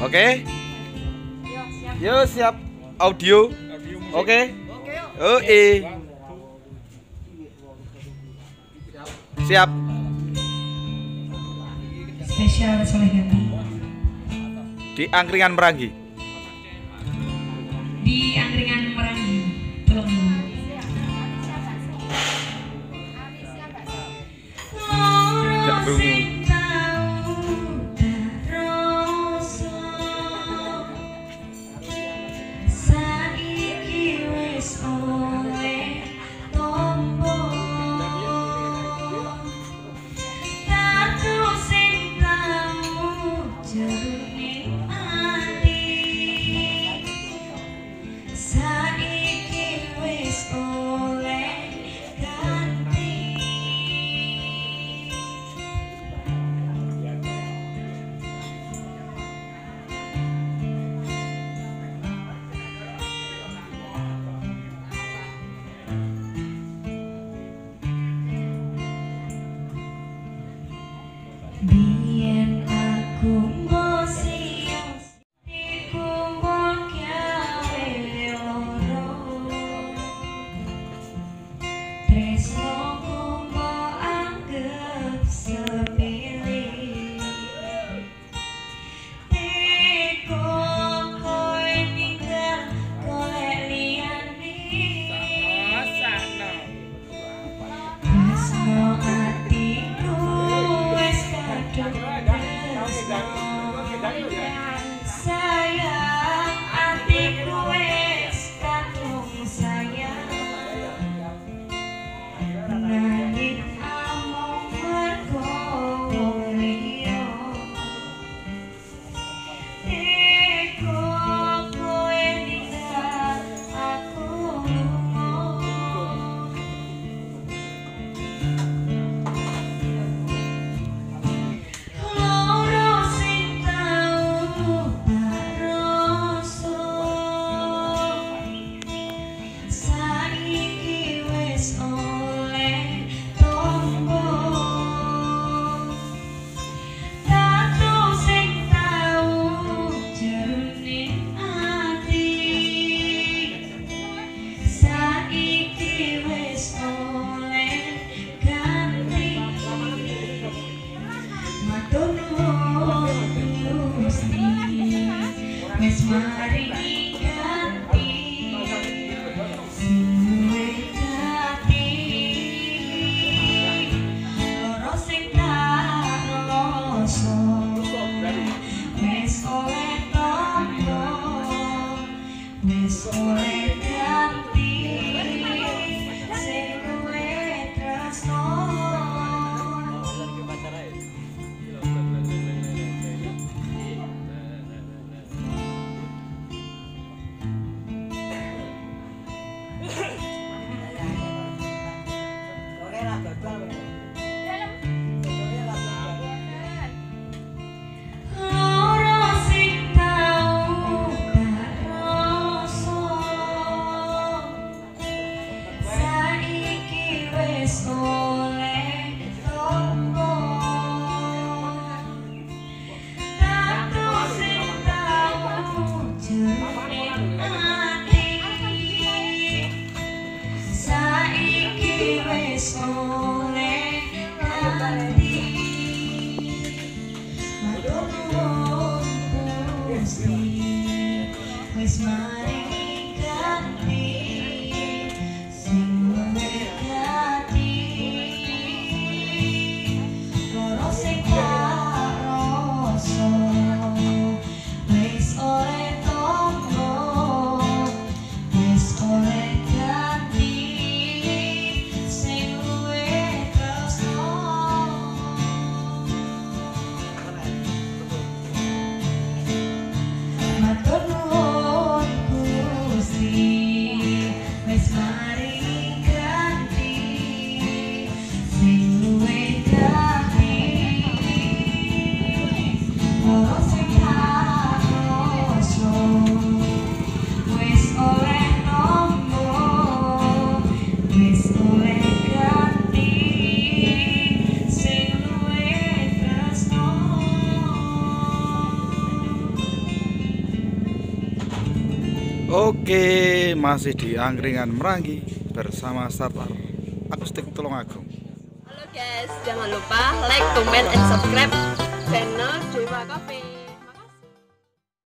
Oke? Yo, siap. Audio. Oke? Oke. Siap. Spesial Solehati. Di Angkringan Mranggi. Di Angkringan Mranggi Tulungagung. Sing tau terasa saiki wis oleh tombo tatu sing tau jerone ati saiki wis oleh ganti. Biyen aku mosio iku mung gawe loro tresnoku mbok anggap sepele teko koe ninggal golek liyane tresno sayang hatiku wis kadung sayang nanging amung mergo wong liya teko kowe ninggal aku saiki wis oleh tombo tatu sing tau jerone ati saiki wis oleh ganti. Matur nuwun Gusti wis maringi wis oleh ganti sing kowe tresno wis maringi ganti sing luwih ati loro sing karoso wis oleh tombo wis oleh ganti sing luwih tresno. Matur nuwun Oke, masih di Angkringan Mranggi bersama Star Akustik Tulungagung. Halo guys, jangan lupa like, comment, and subscribe channel Dewa Caffe.